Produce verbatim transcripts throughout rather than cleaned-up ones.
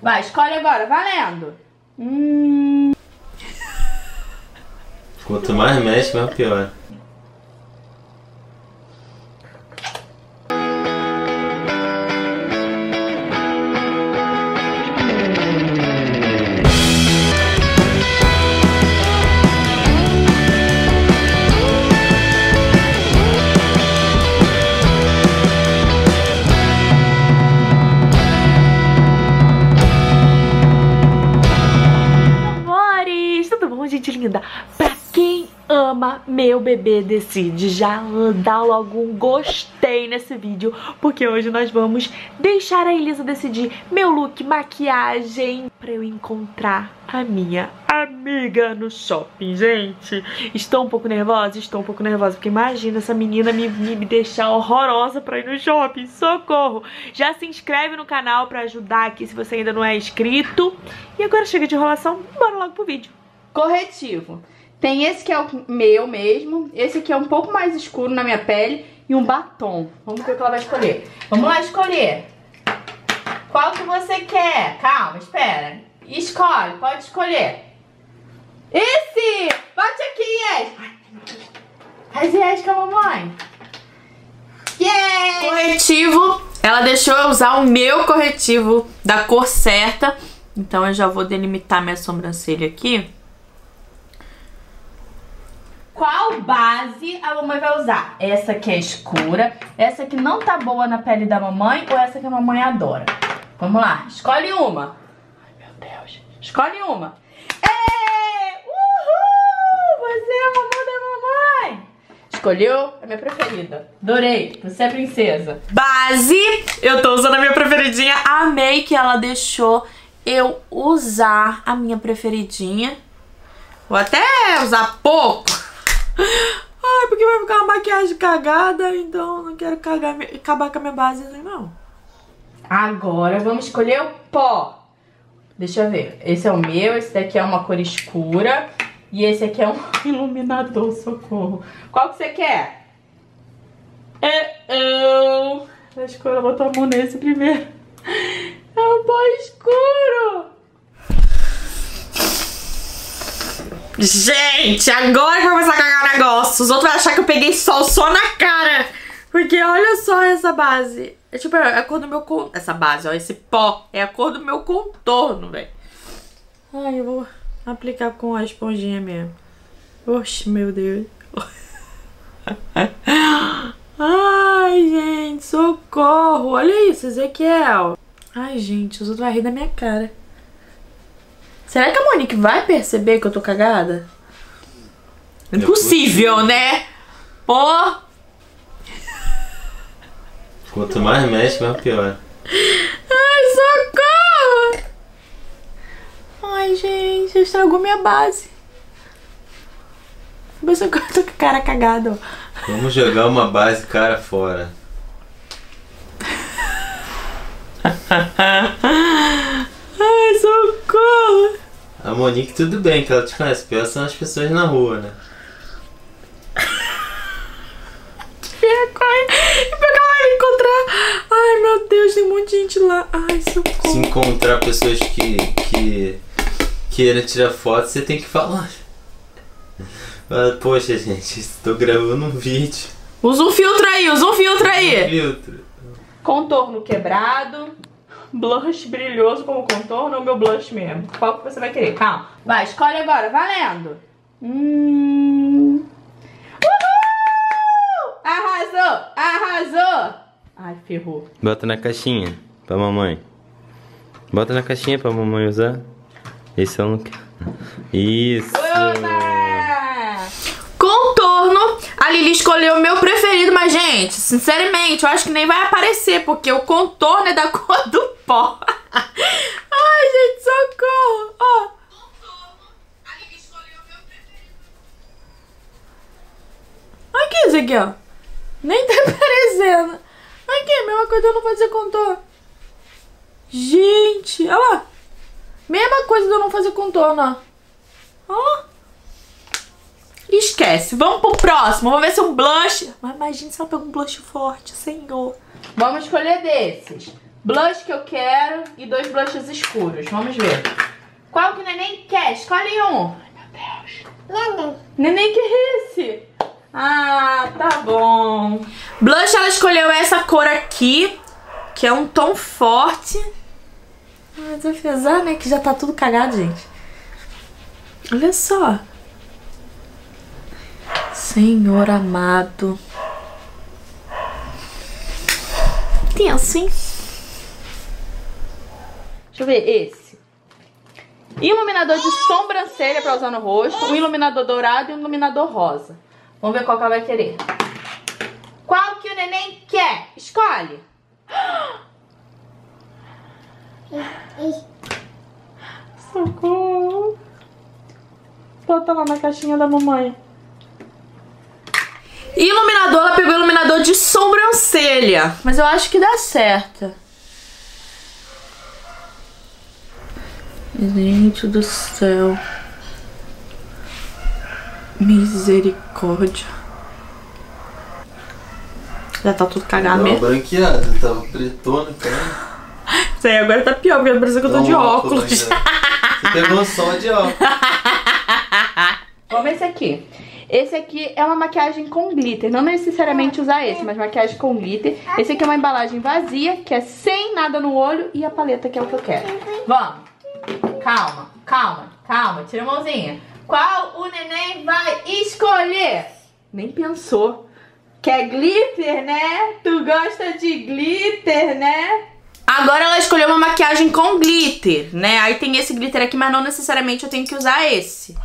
Vai, escolhe agora, valendo. Hum... Quanto mais mexe, mais pior. Pra quem ama Meu Bebê Decide, já dá logo um gostei nesse vídeo, porque hoje nós vamos deixar a Elisa decidir meu look, maquiagem, pra eu encontrar a minha amiga no shopping, gente. Estou um pouco nervosa, estou um pouco nervosa, porque imagina essa menina me, me deixar horrorosa pra ir no shopping, socorro! Já se inscreve no canal pra ajudar aqui se você ainda não é inscrito. E agora chega de enrolação, bora logo pro vídeo. Corretivo. Tem esse que é o meu mesmo, esse aqui é um pouco mais escuro na minha pele e um batom. Vamos ver o que ela vai escolher. Vamos lá escolher. Qual que você quer? Calma, espera. Escolhe, pode escolher. Esse! Bate aqui, Yes! Faz Yes com a mamãe. Yes! Corretivo. Ela deixou eu usar o meu corretivo da cor certa. Então eu já vou delimitar minha sobrancelha aqui. Qual base a mamãe vai usar? Essa que é escura, essa que não tá boa na pele da mamãe ou essa que a mamãe adora? Vamos lá, escolhe uma. Ai, meu Deus. Escolhe uma. É! Uhul! Você é a mamãe da mamãe! Escolheu a minha preferida. Adorei, você é princesa. Base! Eu tô usando a minha preferidinha. Amei que ela deixou eu usar a minha preferidinha. Vou até usar pouco. Ai, porque vai ficar uma maquiagem cagada, então não quero cagar, acabar com a minha base, não. Agora vamos escolher o pó. Deixa eu ver. Esse é o meu, esse daqui é uma cor escura. E esse aqui é um iluminador, socorro. Qual que você quer? Eu... Acho que eu vou botar a mão nesse primeiro. É um pó escuro. Gente, agora vai começar a cagar negócio. Os outros vão achar que eu peguei sol só na cara. Porque olha só essa base. É tipo, é a cor do meu contorno. Essa base, ó, esse pó. É a cor do meu contorno, velho. Ai, eu vou aplicar com a esponjinha mesmo. Oxe, meu Deus. Ai, gente, socorro. Olha isso, Ezequiel. Ai, gente, os outros vão rir da minha cara. Será que a Monique vai perceber que eu tô cagada? Impossível, né? Pô! Quanto mais mexe, mais pior. Ai, socorro! Ai, gente, estragou minha base. Mas agora eu tô com a cara cagada, ó. Vamos jogar uma base cara fora. Ai, socorro! A Monique, tudo bem que ela te conhece, pior são as pessoas na rua, né? Que vergonha! Pior que ela vai me encontrar! Ai, meu Deus, tem um monte de gente lá! Ai, socorro! Se encontrar pessoas que, que queiram tirar foto, você tem que falar. Poxa, gente, estou gravando um vídeo. Usa um filtro aí, usa um filtro aí! Um filtro. Contorno quebrado. Blush brilhoso como contorno ou meu blush mesmo? Qual que você vai querer? Calma. Vai, escolhe agora. Valendo. Hum... Uhul! Arrasou! Arrasou! Ai, ferrou. Bota na caixinha pra mamãe. Bota na caixinha pra mamãe usar. Esse eu não quero. Isso! Uba! Contorno. A Lili escolheu o meu preferido, mas, gente, sinceramente, eu acho que nem vai aparecer, porque o contorno é da cor do pó. Ai, gente, socorro! Ó. Contorno. A Lili escolheu o meu preferido. Aqui, Ezequiel. Nem tá aparecendo. Aqui, mesma coisa, eu não fazer contorno. Gente, olha lá. Mesma coisa de eu não fazer contorno, ó. Olha lá. Esquece. Vamos pro próximo. Vamos ver se um blush... Mas imagina se ela pega um blush forte, senhor. Vamos escolher desses. Blush que eu quero e dois blushes escuros. Vamos ver. Qual que o neném quer? Escolhe um. Ai, meu Deus. Neném. Neném, que é esse? Ah, tá bom. Blush, ela escolheu essa cor aqui, que é um tom forte. Mas eu fiz, ah, né, que já tá tudo cagado, gente. Olha só. Senhor amado. Tenso, hein? Deixa eu ver esse. Iluminador de sobrancelha pra usar no rosto. Um iluminador dourado e um iluminador rosa. Vamos ver qual que ela vai querer. Qual que o neném quer? Escolhe. Socorro. Bota lá na caixinha da mamãe. Iluminador, ela pegou iluminador de sobrancelha. Mas eu acho que dá certo. Gente do céu. Misericórdia. Já tá tudo cagado mesmo. Tava branqueado, tava pretona, cara. Isso aí agora tá pior, porque parece que eu tô de óculos. Você pegou só de óculos. Vamos ver esse aqui. Esse aqui é uma maquiagem com glitter. Não necessariamente usar esse, mas maquiagem com glitter. Esse aqui é uma embalagem vazia, que é sem nada no olho. E a paleta, que é o que eu quero. Vamos. Calma, calma, calma. Tira a mãozinha. Qual o neném vai escolher? Nem pensou. Quer glitter, né? Tu gosta de glitter, né? Agora ela escolheu uma maquiagem com glitter, né? Aí tem esse glitter aqui, mas não necessariamente eu tenho que usar esse.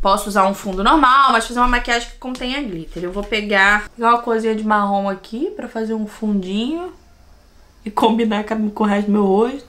Posso usar um fundo normal, mas fazer uma maquiagem que contenha glitter. Eu vou pegar uma coisinha de marrom aqui pra fazer um fundinho e combinar com o resto do meu rosto.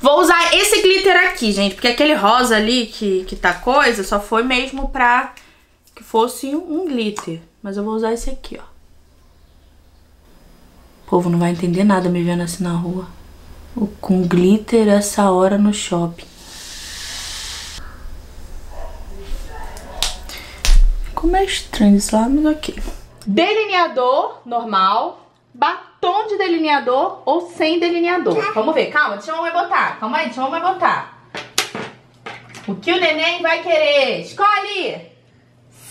Vou usar esse glitter aqui, gente, porque aquele rosa ali que, que tá coisa só foi mesmo pra que fosse um glitter. Mas eu vou usar esse aqui, ó. O povo não vai entender nada me vendo assim na rua. Com glitter essa hora no shopping. Como é estranho isso lá, mas ok. Delineador normal, batom de delineador ou sem delineador. Vamos ver, calma, deixa a mamãe botar. Calma aí, deixa a mamãe botar. O que o neném vai querer? Escolhe!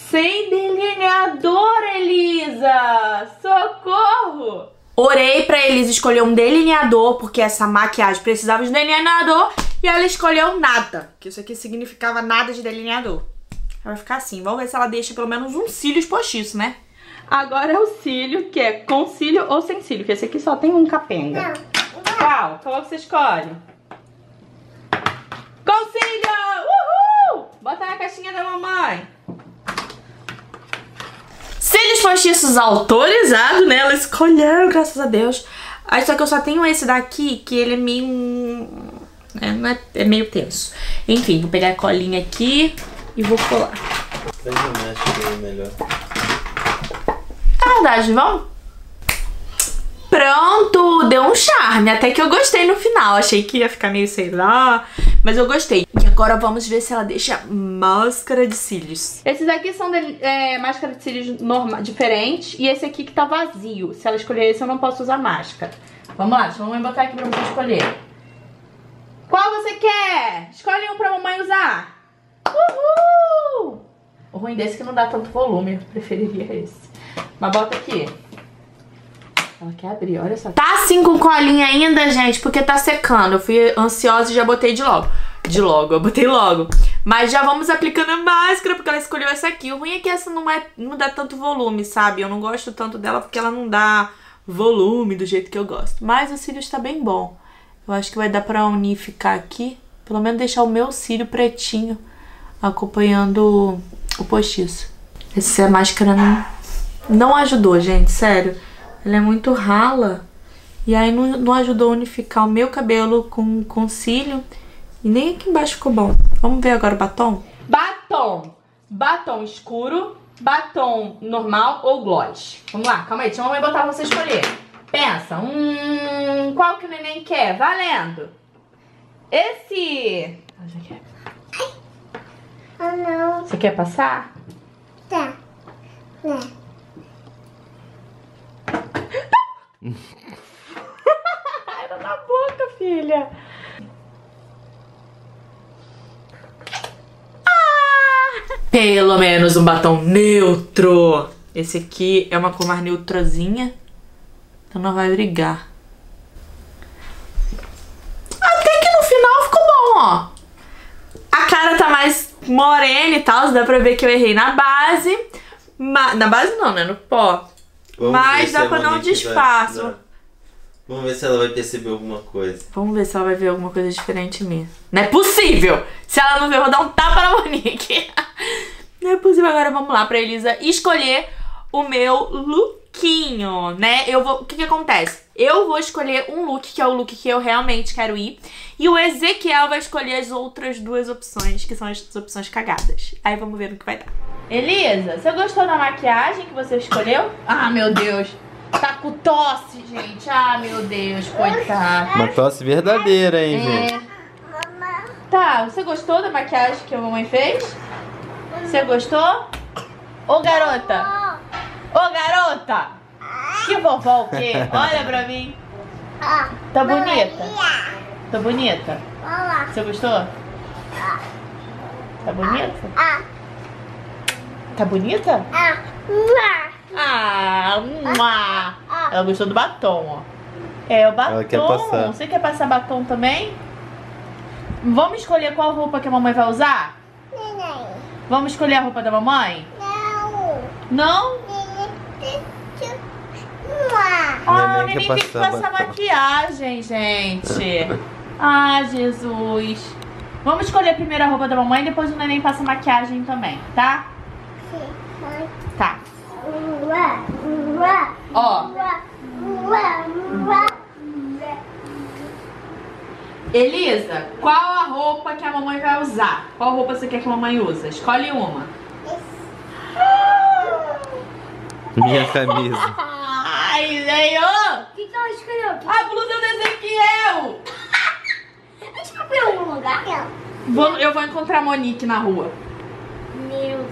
Sem delineador, Elisa! Socorro! Orei pra Elisa escolher um delineador, porque essa maquiagem precisava de delineador, e ela escolheu nada. Que isso aqui significava nada de delineador. Vai ficar assim. Vamos ver se ela deixa pelo menos uns cílios postiços, né? Agora é o cílio, que é com cílio ou sem cílio. Porque esse aqui só tem um capenga. Qual? Qual que você escolhe? Com cílio! Uhul! Bota na caixinha da mamãe. Cílios postiços autorizados, né? Ela escolheu, graças a Deus. Aí só que eu só tenho esse daqui, que ele é meio... É, não é... é meio tenso. Enfim, vou pegar a colinha aqui... E vou colar. É verdade, vamos? Pronto, deu um charme. Até que eu gostei no final. Achei que ia ficar meio sei lá, mas eu gostei. E agora vamos ver se ela deixa máscara de cílios. Esses aqui são de, é, máscara de cílios normal, diferente. E esse aqui que tá vazio. Se ela escolher esse, eu não posso usar máscara. Vamos lá, deixa eu botar aqui pra você escolher. Qual você quer? Escolhe um pra mamãe usar. Uhul! O ruim desse é que não dá tanto volume. Eu preferiria esse. Mas bota aqui. Ela quer abrir, olha só. Tá assim com colinha ainda, gente, porque tá secando. Eu fui ansiosa e já botei de logo. De logo, eu botei logo. Mas já vamos aplicando a máscara, porque ela escolheu essa aqui. O ruim é que essa não, é, não dá tanto volume, sabe? Eu não gosto tanto dela porque ela não dá volume do jeito que eu gosto. Mas o cílio está bem bom. Eu acho que vai dar pra unificar aqui. Pelo menos deixar o meu cílio pretinho acompanhando o postiço. Essa máscara não, não ajudou, gente, sério. Ela é muito rala. E aí não, não ajudou a unificar o meu cabelo com, com cílio. E nem aqui embaixo ficou bom. Vamos ver agora o batom? Batom. Batom escuro, batom normal ou gloss. Vamos lá, calma aí. Deixa a mamãe botar pra você escolher. Pensa. Hum, qual que o neném quer? Valendo. Esse. Ela já quer. Oh, não. Você quer passar? Tá. Né. Era na boca, filha. Ah! Pelo menos um batom neutro. Esse aqui é uma cor mais neutrazinha, então não vai brigar. Até que no final ficou bom, ó. A cara tá mais morena e tal, dá pra ver que eu errei na base. Mas, na base não, né? No pó. Vamos mas dá pra não disfarçar. Vamos ver se ela vai perceber alguma coisa. Vamos ver se ela vai ver alguma coisa diferente em mim. Não é possível! Se ela não ver, eu vou dar um tapa na Monique. Não é possível. Agora vamos lá pra Elisa escolher o meu lookinho, né? Eu vou... O que que acontece? Eu vou escolher um look, que é o look que eu realmente quero ir. E o Ezequiel vai escolher as outras duas opções, que são as opções cagadas. Aí vamos ver no que vai dar. Elisa, você gostou da maquiagem que você escolheu? Ah, meu Deus. Tá com tosse, gente. Ah, meu Deus, coitado. Uma tosse verdadeira, hein, é. gente? Tá, você gostou da maquiagem que a mamãe fez? Você gostou? Ô, garota. Ô, garota. Que vovó o quê? Olha pra mim. Tá bonita? Tá bonita? Você gostou? Tá bonita? Tá bonita? Ah, ah, ah, ah. Ela gostou do batom, ó. É, o batom. Ela quer passar. Você quer passar batom também? Vamos escolher qual roupa que a mamãe vai usar? Neném. Vamos escolher a roupa da mamãe? Não. Não? Ah, neném tem que passar maquiagem, gente. Ah, Jesus. Vamos escolher primeiro a roupa da mamãe e depois o neném passa maquiagem também, tá? Tá. Ó. Elisa, qual a roupa que a mamãe vai usar? Qual roupa você quer que a mamãe use? Escolhe uma. Minha camisa. Ai, ganhou! O que que ela escolheu? A blusa do Ezequiel! Eu escolhi algum lugar, ela. Eu vou encontrar a Monique na rua. Meu.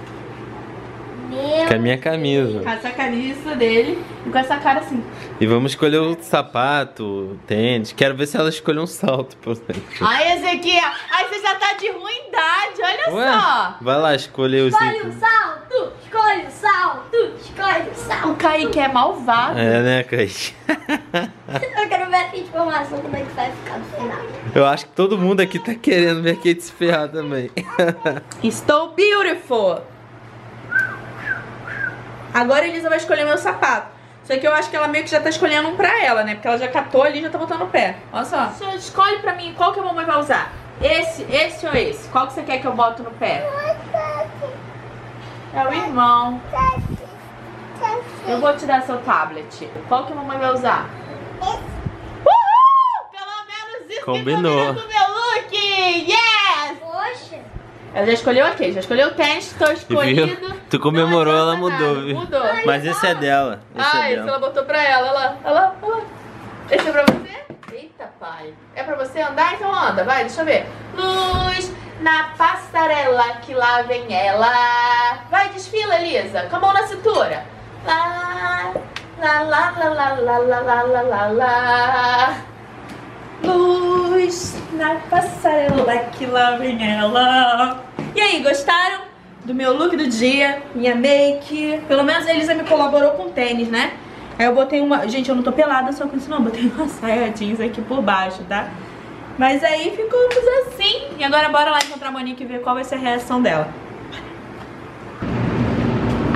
Com a minha camisa. Com essa camisa dele e com essa cara assim. E vamos escolher o sapato, tênis. Quero ver se ela escolheu um salto. Ai, Ezequiel, aí você já tá de ruindade, olha. Ué, só. Vai lá, escolher o Escolhe o um salto, escolhe o um salto, escolhe o um salto. O Kaick é malvado. É, né, Kaick? Eu quero ver essa informação, como é que vai ficar no final. Eu acho que todo mundo aqui tá querendo ver Kaick se ferrar também. Estou beautiful. Agora a Elisa vai escolher meu sapato. Só que eu acho que ela meio que já tá escolhendo um pra ela, né? Porque ela já catou ali e já tá botando o pé. Olha só. Você escolhe pra mim qual que a mamãe vai usar. Esse, esse ou esse? Qual que você quer que eu boto no pé? É o irmão. Eu vou te dar seu tablet. Qual que a mamãe vai usar? Uhul! Pelo menos isso combinou. Que combinou com o meu look! Yes! Poxa! Ela já escolheu aqui, já escolheu o tênis, tô escolhido. Tu comemorou, não, ela mudou, viu? Mudou. Mas esse é dela. Esse ah, é esse dela. Ela botou pra ela. Olha lá, olha lá, olha lá. Esse é pra você? Eita, pai. É pra você andar? Então anda, vai, deixa eu ver. Luz na passarela, que lá vem ela. Vai, desfila, Elisa. Com a mão na cintura. Lá, lá, lá, lá, lá, lá, lá, lá, lá, lá. Luz na passarela, que lá vem ela. E aí, gostaram do meu look do dia, minha make? Pelo menos a Elisa me colaborou com tênis, né? Aí eu botei uma... Gente, eu não tô pelada, só com isso não. Eu botei uma saia jeans aqui por baixo, tá? Mas aí ficamos assim. E agora bora lá encontrar a Monique e ver qual vai ser a reação dela.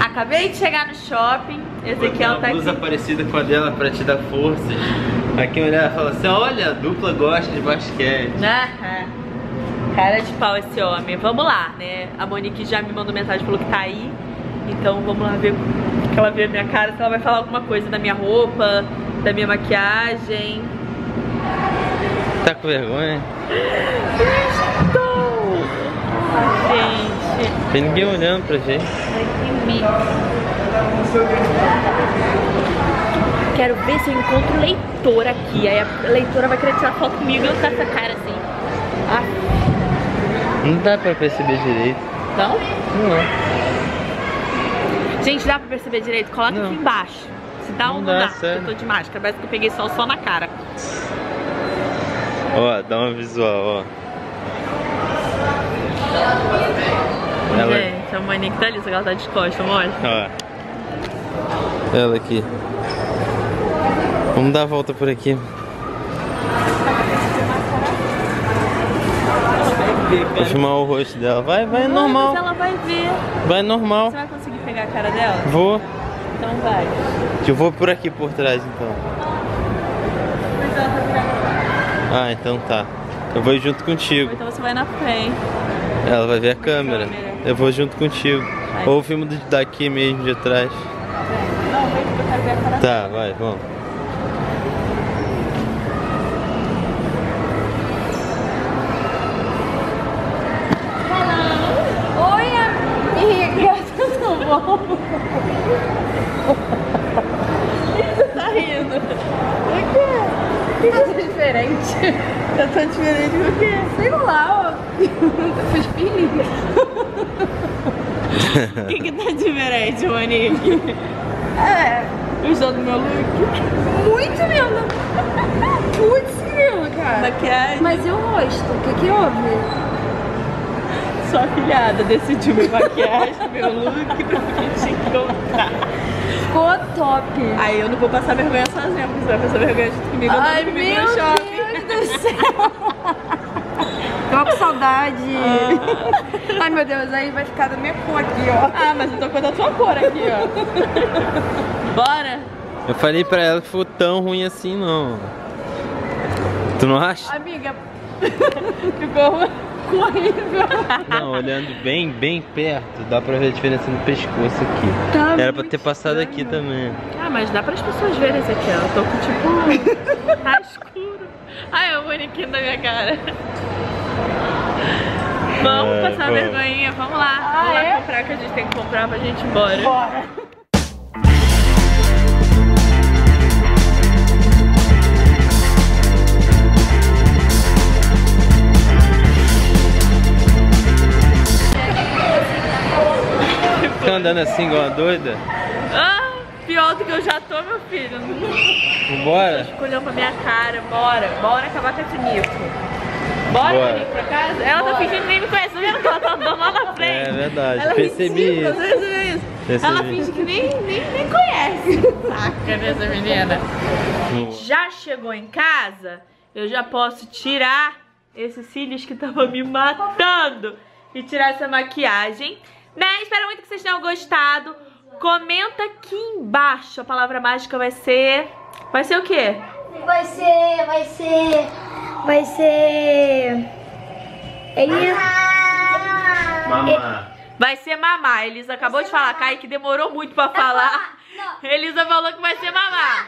Acabei de chegar no shopping. Esse aqui ela tá aqui. Uma blusa parecida com a dela pra te dar forças. Aqui olhar e fala assim, olha, a dupla gosta de basquete. Aham. Cara de pau esse homem. Vamos lá, né? A Monique já me mandou mensagem, falou que tá aí. Então vamos lá ver que ela vê a minha cara, se ela vai falar alguma coisa da minha roupa, da minha maquiagem. Tá com vergonha? Estou! Ai, gente. Tem ninguém olhando pra gente. Ai, que mico. Quero ver se eu encontro leitora aqui. Aí a leitora vai querer tirar foto comigo e eu tá com essa cara assim. Ah. Não dá pra perceber direito. Não? Não é. Gente, dá pra perceber direito? Coloca não. Aqui embaixo. Se dá ou não dá, eu tô de máscara, parece que eu peguei sol só na cara. Ó, dá uma visual, ó. Ela... Gente, a mãe nem que tá ali, só que ela tá de costas, mostra. Ó. Ela aqui. Vamos dar a volta por aqui. Vou filmar o rosto dela. Vai, vai não, normal. Mas ela vai ver. Vai normal. Você vai conseguir pegar a cara dela? Vou. Então vai. Eu vou por aqui por trás então. Ah, então tá. Eu vou junto contigo. Então você vai na frente. Ela vai ver a câmera. câmera. Eu vou junto contigo. Vai. Ou o filme daqui mesmo, de trás. Não, vem que eu quero ver a cara dela. Tá, vai, vamos. Você tá rindo? O que? Eu tô diferente. Eu tô diferente do quê? Sei lá, ó. Eu tô filhinha. O que que tá diferente, Monique? É. Eu estou do meu look. Muito lindo. Muito lindo, cara. Maquiagem. Mas e o rosto? O que que houve? Sua afilhada decidiu me maquiagem, meu look, pra mim te encontrar. Ficou top. Aí eu não vou passar vergonha sozinha, porque você vai passar vergonha junto comigo. Ai, meu Deus do céu. Tô com saudade. Ah. Ai, meu Deus, aí vai ficar da minha cor aqui, ó. Ah, mas eu tô com a tua cor aqui, ó. Bora? Eu falei pra ela que foi tão ruim assim, não. Tu não acha? Amiga, ficou ruim. Não, olhando bem, bem perto, dá pra ver a diferença no pescoço aqui. Tá. Era pra ter passado estranho aqui também. Ah, mas dá para as pessoas verem isso aqui, ó. Eu tô com tipo... tá escuro. Ai, é o bonequinho da minha cara. Vamos é, passar bom. vergonhinha, vamos lá. Ah, vamos lá é? comprar, que a gente tem que comprar pra gente ir embora. Bora. Andando assim igual uma doida? Ah, pior do que eu já tô, meu filho. Bora? Escolhendo pra minha cara, bora. Bora acabar com esse mico. Bora, bora. Monique, pra casa? Ela bora. tá fingindo que nem me conhece, tá vendo que ela tá andando lá na frente. É verdade, ela percebi isso. isso. Percebi. Ela finge que nem, nem, nem conhece. Saca dessa menina. Já chegou em casa, eu já posso tirar esses cílios que estavam me matando e tirar essa maquiagem. Né? Espero muito que vocês tenham gostado. Comenta aqui embaixo. A palavra mágica vai ser... Vai ser o quê? Vai ser... Vai ser... Vai ser... Elisa... Mamá. Vai ser mamá. Elisa acabou de falar. Kaick demorou muito pra falar. Elisa falou que vai ser mamá.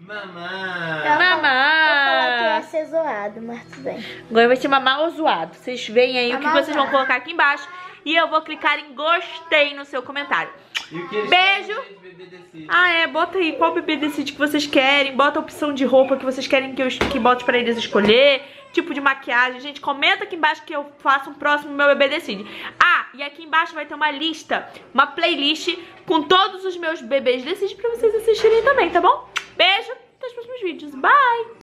Mamá. Mamá. Vai ser zoado, mas tudo bem. Agora vai ser mamá ou zoado. Vocês veem aí o que vocês vão colocar aqui embaixo. E eu vou clicar em gostei no seu comentário. E o que eles Beijo! Querem, ah, é, bota aí qual bebê decide que vocês querem. Bota a opção de roupa que vocês querem que eu que bote pra eles escolher. Tipo de maquiagem. Gente, comenta aqui embaixo que eu faço um próximo Meu Bebê Decide. Ah, e aqui embaixo vai ter uma lista, uma playlist com todos os meus bebês decide pra vocês assistirem também, tá bom? Beijo, até os próximos vídeos. Bye!